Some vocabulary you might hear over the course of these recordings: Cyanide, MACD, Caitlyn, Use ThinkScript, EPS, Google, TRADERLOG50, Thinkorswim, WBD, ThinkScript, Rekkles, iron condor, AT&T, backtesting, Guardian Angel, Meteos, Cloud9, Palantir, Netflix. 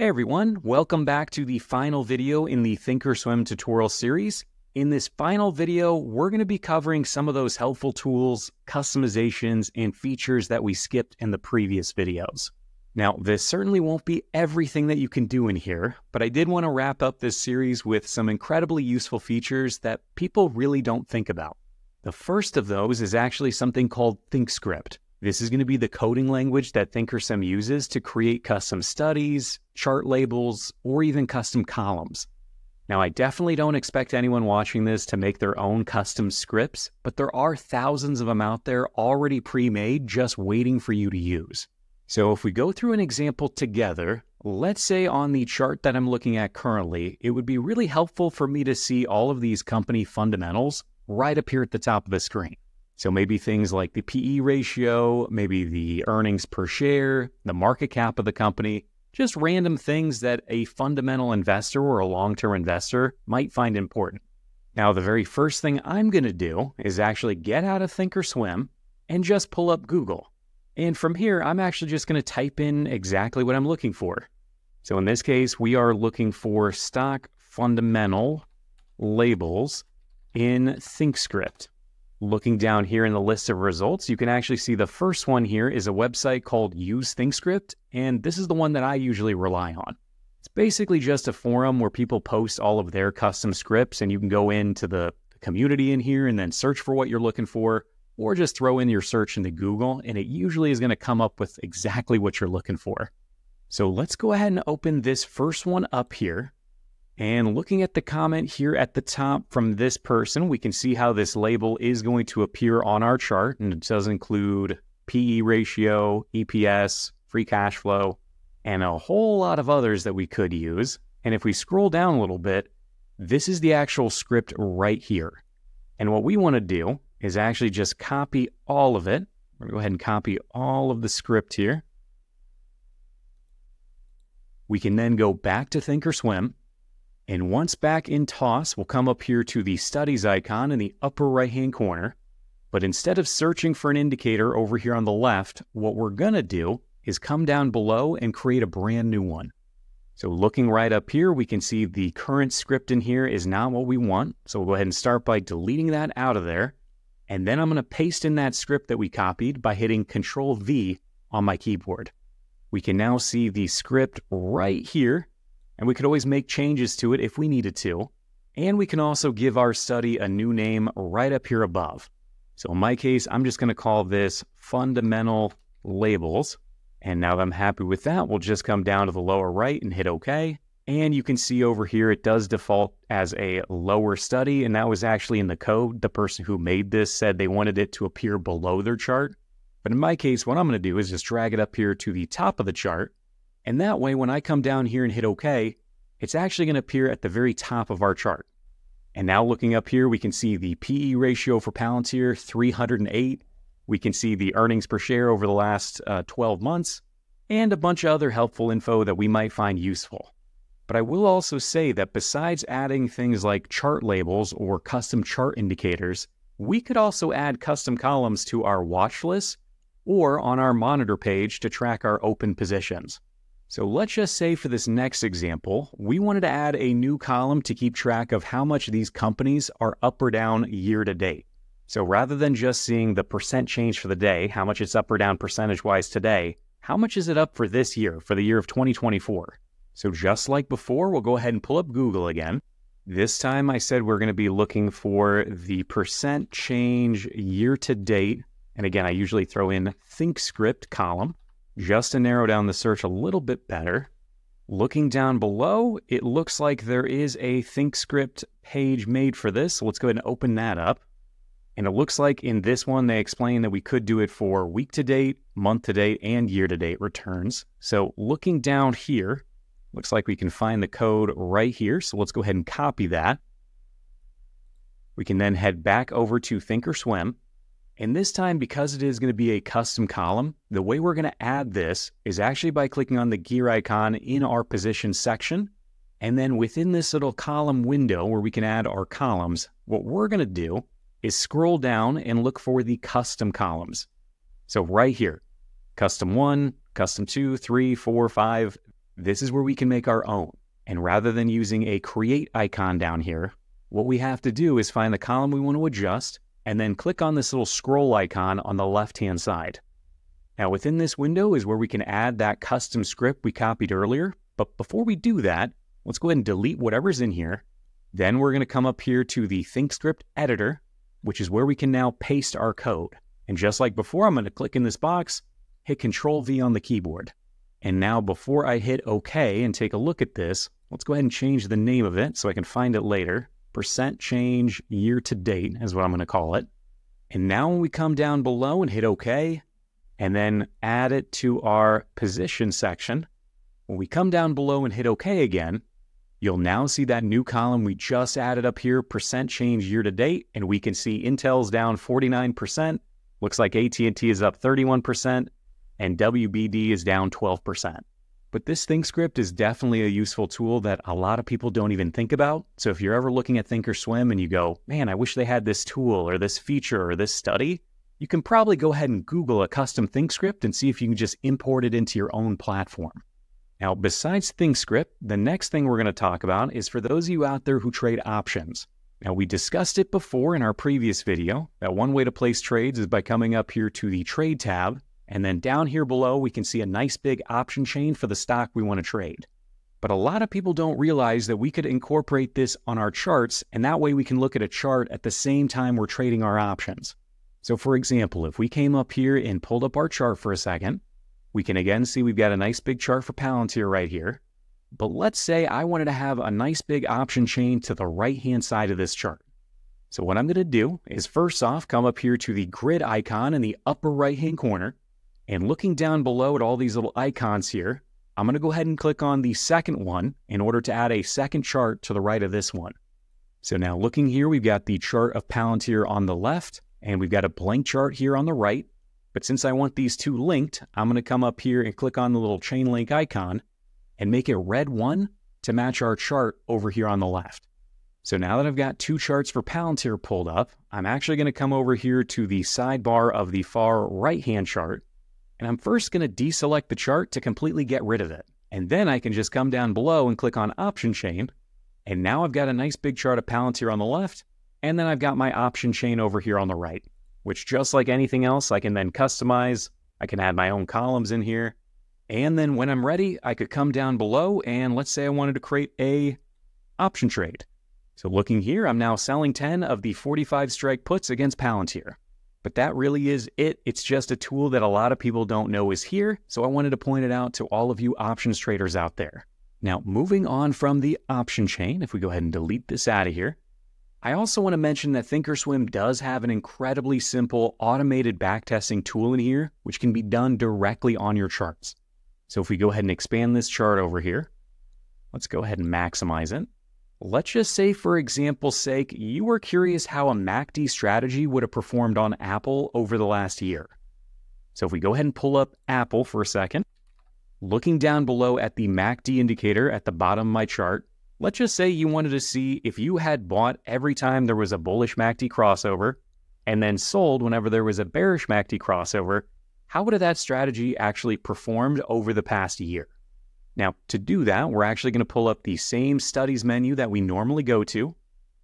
Hey everyone, welcome back to the final video in the Thinkorswim tutorial series. In this final video, we're going to be covering some of those helpful tools, customizations, and features that we skipped in the previous videos. Now, this certainly won't be everything that you can do in here, but I did want to wrap up this series with some incredibly useful features that people really don't think about. The first of those is actually something called ThinkScript. This is going to be the coding language that Thinkorswim uses to create custom studies, chart labels, or even custom columns. Now, I definitely don't expect anyone watching this to make their own custom scripts, but there are thousands of them out there already pre-made just waiting for you to use. So if we go through an example together, let's say on the chart that I'm looking at currently, it would be really helpful for me to see all of these company fundamentals right up here at the top of the screen. So maybe things like the PE ratio, maybe the earnings per share, the market cap of the company, just random things that a fundamental investor or a long-term investor might find important. Now, the very first thing I'm going to do is actually get out of Thinkorswim and just pull up Google. And from here, I'm actually just going to type in exactly what I'm looking for. So in this case, we are looking for stock fundamental labels in ThinkScript. Looking down here in the list of results, you can actually see the first one here is a website called Use ThinkScript, and this is the one that I usually rely on. It's basically just a forum where people post all of their custom scripts, and you can go into the community in here and then search for what you're looking for, or just throw in your search into Google, and it usually is going to come up with exactly what you're looking for. So let's go ahead and open this first one up here. And looking at the comment here at the top from this person, we can see how this label is going to appear on our chart, and it does include PE ratio, EPS, free cash flow, and a whole lot of others that we could use. And if we scroll down a little bit, this is the actual script right here. And what we want to do is actually just copy all of it. We're going to go ahead and copy all of the script here. We can then go back to Thinkorswim. And once back in TOS, we'll come up here to the studies icon in the upper right-hand corner. But instead of searching for an indicator over here on the left, what we're going to do is come down below and create a brand new one. So looking right up here, we can see the current script in here is not what we want. So we'll go ahead and start by deleting that out of there. And then I'm going to paste in that script that we copied by hitting Control-V on my keyboard. We can now see the script right here. And we could always make changes to it if we needed to. And we can also give our study a new name right up here above. So in my case, I'm just going to call this Fundamental Labels. And now that I'm happy with that, we'll just come down to the lower right and hit OK. And you can see over here, it does default as a lower study. And that was actually in the code. The person who made this said they wanted it to appear below their chart. But in my case, what I'm going to do is just drag it up here to the top of the chart. And that way, when I come down here and hit OK, it's actually going to appear at the very top of our chart. And now looking up here, we can see the PE ratio for Palantir, 308. We can see the earnings per share over the last 12 months, and a bunch of other helpful info that we might find useful. But I will also say that besides adding things like chart labels or custom chart indicators, we could also add custom columns to our watch list or on our monitor page to track our open positions. So let's just say for this next example, we wanted to add a new column to keep track of how much these companies are up or down year to date. So rather than just seeing the percent change for the day, how much it's up or down percentage-wise today, how much is it up for this year, for the year of 2024? So just like before, we'll go ahead and pull up Google again. This time I said we're going to be looking for the percent change year to date. And again, I usually throw in ThinkScript column, just to narrow down the search a little bit better. Looking down below, it looks like there is a ThinkScript page made for this. So let's go ahead and open that up. And it looks like in this one, they explain that we could do it for week to date, month to date, and year to date returns. So looking down here, looks like we can find the code right here. So let's go ahead and copy that. We can then head back over to Thinkorswim. And this time, because it is going to be a custom column, the way we're going to add this is actually by clicking on the gear icon in our position section. And then within this little column window where we can add our columns, what we're going to do is scroll down and look for the custom columns. So right here, custom 1, custom 2, 3, 4, 5, This is where we can make our own. And rather than using a create icon down here, what we have to do is find the column we want to adjust and then click on this little scroll icon on the left-hand side. Now within this window is where we can add that custom script we copied earlier. But before we do that, let's go ahead and delete whatever's in here. Then we're going to come up here to the ThinkScript editor, which is where we can now paste our code. And just like before, I'm going to click in this box, hit Control V on the keyboard. And now before I hit OK and take a look at this, let's go ahead and change the name of it so I can find it later. Percent change year to date is what I'm going to call it. And now when we come down below and hit OK, and then add it to our position section, when we come down below and hit OK again, you'll now see that new column we just added up here, percent change year to date, and we can see Intel's down 49%, looks like AT&T is up 31%, and WBD is down 12%. But this ThinkScript is definitely a useful tool that a lot of people don't even think about. So if you're ever looking at Thinkorswim and you go, man, I wish they had this tool or this feature or this study, you can probably go ahead and Google a custom ThinkScript and see if you can just import it into your own platform. Now, besides ThinkScript, the next thing we're going to talk about is for those of you out there who trade options. Now, we discussed it before in our previous video that one way to place trades is by coming up here to the Trade tab, and then down here below, we can see a nice big option chain for the stock we want to trade. But a lot of people don't realize that we could incorporate this on our charts, and that way we can look at a chart at the same time we're trading our options. So for example, if we came up here and pulled up our chart for a second, we can again see we've got a nice big chart for Palantir right here. But let's say I wanted to have a nice big option chain to the right-hand side of this chart. So what I'm going to do is first off, come up here to the grid icon in the upper right-hand corner. And looking down below at all these little icons here, I'm going to go ahead and click on the second one in order to add a second chart to the right of this one. So now looking here, we've got the chart of Palantir on the left, and we've got a blank chart here on the right. But since I want these two linked, I'm going to come up here and click on the little chain link icon and make a red one to match our chart over here on the left. So now that I've got two charts for Palantir pulled up, I'm actually going to come over here to the sidebar of the far right-hand chart, and I'm first going to deselect the chart to completely get rid of it. And then I can just come down below and click on option chain, and now I've got a nice big chart of Palantir on the left, and then I've got my option chain over here on the right, which just like anything else, I can then customize. I can add my own columns in here. And then when I'm ready, I could come down below and let's say I wanted to create a option trade. So looking here, I'm now selling 10 of the 45 strike puts against Palantir. But that really is it. It's just a tool that a lot of people don't know is here. So I wanted to point it out to all of you options traders out there. Now, moving on from the option chain, if we go ahead and delete this out of here, I also want to mention that Thinkorswim does have an incredibly simple automated backtesting tool in here, which can be done directly on your charts. So if we go ahead and expand this chart over here, let's go ahead and maximize it. Let's just say, for example's sake, you were curious how a MACD strategy would have performed on Apple over the last year. So if we go ahead and pull up Apple for a second, looking down below at the MACD indicator at the bottom of my chart, let's just say you wanted to see if you had bought every time there was a bullish MACD crossover and then sold whenever there was a bearish MACD crossover, how would have that strategy actually performed over the past year? Now, to do that, we're actually going to pull up the same studies menu that we normally go to,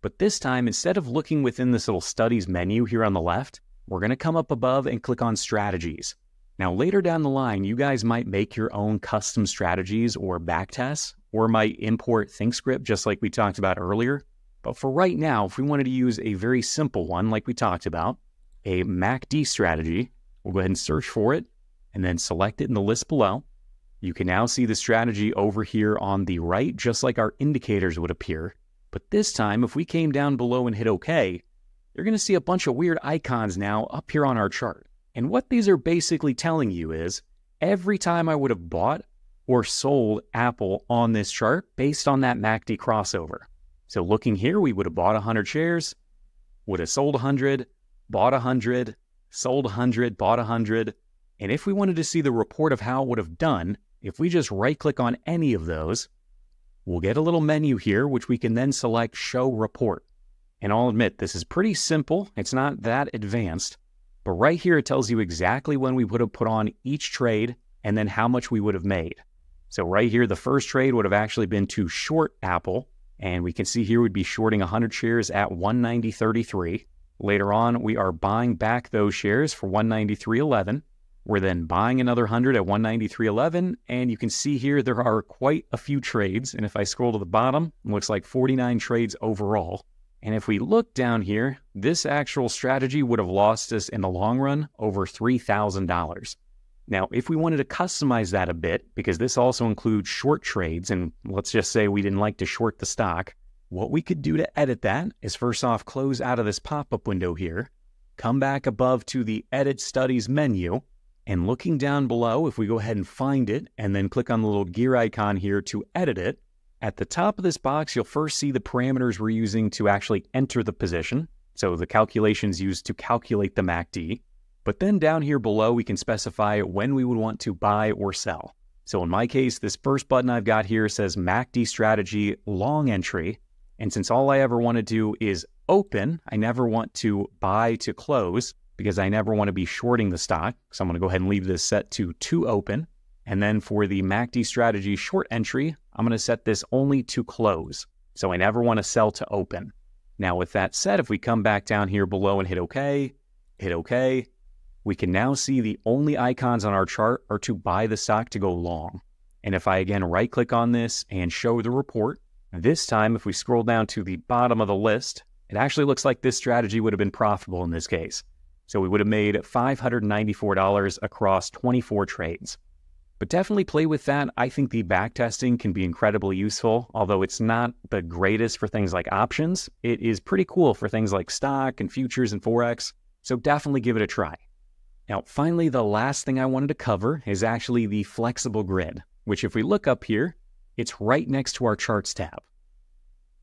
but this time, instead of looking within this little studies menu here on the left, we're going to come up above and click on strategies. Now, later down the line, you guys might make your own custom strategies or backtests, or might import ThinkScript just like we talked about earlier. But for right now, if we wanted to use a very simple one like we talked about, a MACD strategy, we'll go ahead and search for it and then select it in the list below. You can now see the strategy over here on the right, just like our indicators would appear. But this time, if we came down below and hit OK, you're going to see a bunch of weird icons now up here on our chart. And what these are basically telling you is every time I would have bought or sold Apple on this chart based on that MACD crossover. So looking here, we would have bought 100 shares, would have sold 100, bought 100, sold 100, bought 100. And if we wanted to see the report of how it would have done, if we just right click on any of those, we'll get a little menu here, which we can then select show report. And I'll admit, this is pretty simple. It's not that advanced, but right here, it tells you exactly when we would have put on each trade and then how much we would have made. So right here, the first trade would have actually been to short Apple. And we can see here we'd be shorting 100 shares at 190.33. Later on, we are buying back those shares for 193.11. We're then buying another 100 at 193.11. And you can see here there are quite a few trades. And if I scroll to the bottom, it looks like 49 trades overall. And if we look down here, this actual strategy would have lost us in the long run over $3,000. Now, if we wanted to customize that a bit, because this also includes short trades, and let's just say we didn't like to short the stock, what we could do to edit that is first off, close out of this pop-up window here, come back above to the Edit Studies menu, and looking down below, if we go ahead and find it, and then click on the little gear icon here to edit it, at the top of this box, you'll first see the parameters we're using to actually enter the position, so the calculations used to calculate the MACD. But then down here below, we can specify when we would want to buy or sell. So in my case, this first button I've got here says MACD strategy long entry. And since all I ever want to do is open, I never want to buy to close because I never want to be shorting the stock. So I'm going to go ahead and leave this set to to open. And then for the MACD strategy short entry, I'm going to set this only to close. So I never want to sell to open. Now with that said, if we come back down here below and hit OK, we can now see the only icons on our chart are to buy the stock to go long. And if I again right-click on this and show the report, this time if we scroll down to the bottom of the list, it actually looks like this strategy would have been profitable in this case. So we would have made $594 across 24 trades. But definitely play with that. I think the backtesting can be incredibly useful, although it's not the greatest for things like options. It is pretty cool for things like stock and futures and Forex, so definitely give it a try. Now, finally, the last thing I wanted to cover is actually the flexible grid, which if we look up here, it's right next to our charts tab.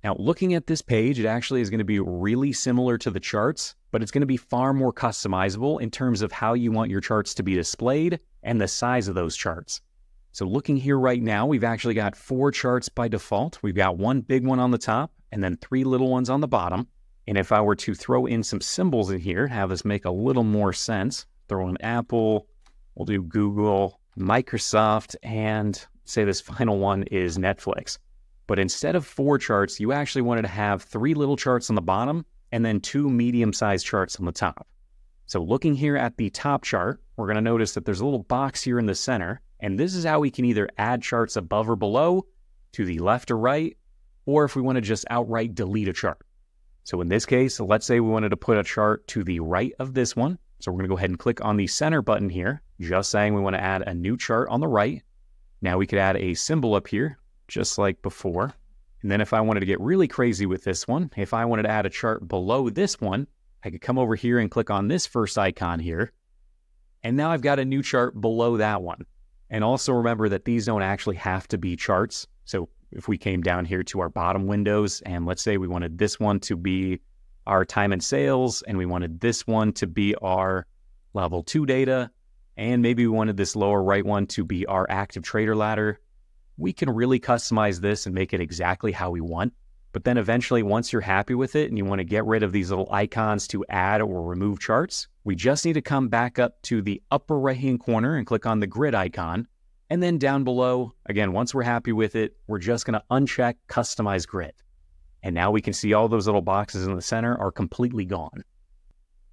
Now, looking at this page, it actually is going to be really similar to the charts, but it's going to be far more customizable in terms of how you want your charts to be displayed and the size of those charts. So looking here right now, we've actually got 4 charts by default. We've got one big one on the top and then 3 little ones on the bottom. And if I were to throw in some symbols in here, have this make a little more sense, throw in Apple, we'll do Google, Microsoft, and say this final one is Netflix. But instead of 4 charts, you actually wanted to have 3 little charts on the bottom and then 2 medium-sized charts on the top. So looking here at the top chart, we're going to notice that there's a little box here in the center, and this is how we can either add charts above or below, to the left or right, or if we want to just outright delete a chart. So in this case, let's say we wanted to put a chart to the right of this one. So we're going to go ahead and click on the center button here, just saying we want to add a new chart on the right. Now we could add a symbol up here, just like before. And then if I wanted to get really crazy with this one, if I wanted to add a chart below this one, I could come over here and click on this first icon here. And now I've got a new chart below that one. And also remember that these don't actually have to be charts. So if we came down here to our bottom windows, and let's say we wanted this one to be our time and sales, and we wanted this one to be our level 2 data, and maybe we wanted this lower right one to be our active trader ladder. We can really customize this and make it exactly how we want. But then eventually, once you're happy with it and you want to get rid of these little icons to add or remove charts, we just need to come back up to the upper right-hand corner and click on the grid icon. And then down below, again, once we're happy with it, we're just going to uncheck Customize Grid. And now we can see all those little boxes in the center are completely gone.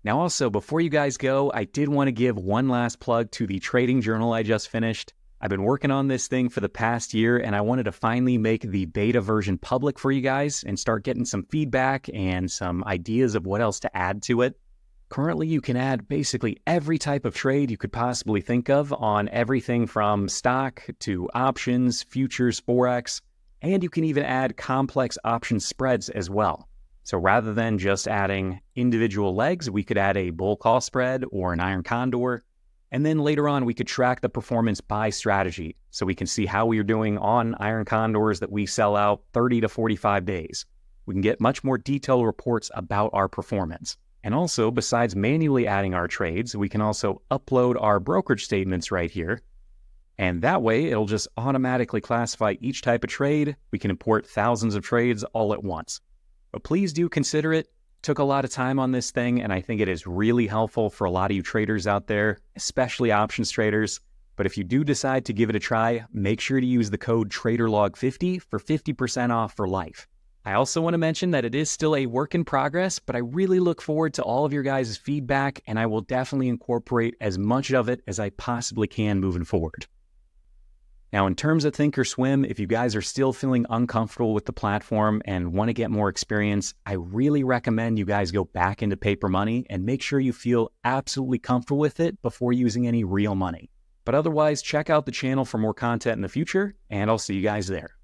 Now also, before you guys go, I did want to give one last plug to the trading journal I just finished. I've been working on this thing for the past year, and I wanted to finally make the beta version public for you guys and start getting some feedback and some ideas of what else to add to it. Currently, you can add basically every type of trade you could possibly think of on everything from stock to options, futures, Forex. And you can even add complex option spreads as well. So rather than just adding individual legs, we could add a bull call spread or an iron condor. And then later on, we could track the performance by strategy. So we can see how we are doing on iron condors that we sell out 30 to 45 days. We can get much more detailed reports about our performance. And also, besides manually adding our trades, we can also upload our brokerage statements right here. And that way, it'll just automatically classify each type of trade. We can import thousands of trades all at once. But please do consider it. Took a lot of time on this thing, and I think it is really helpful for a lot of you traders out there, especially options traders. But if you do decide to give it a try, make sure to use the code TRADERLOG50 for 50% off for life. I also want to mention that it is still a work in progress, but I really look forward to all of your guys' feedback, and I will definitely incorporate as much of it as I possibly can moving forward. Now, in terms of Thinkorswim, if you guys are still feeling uncomfortable with the platform and want to get more experience, I really recommend you guys go back into paper money and make sure you feel absolutely comfortable with it before using any real money. But otherwise, check out the channel for more content in the future, and I'll see you guys there.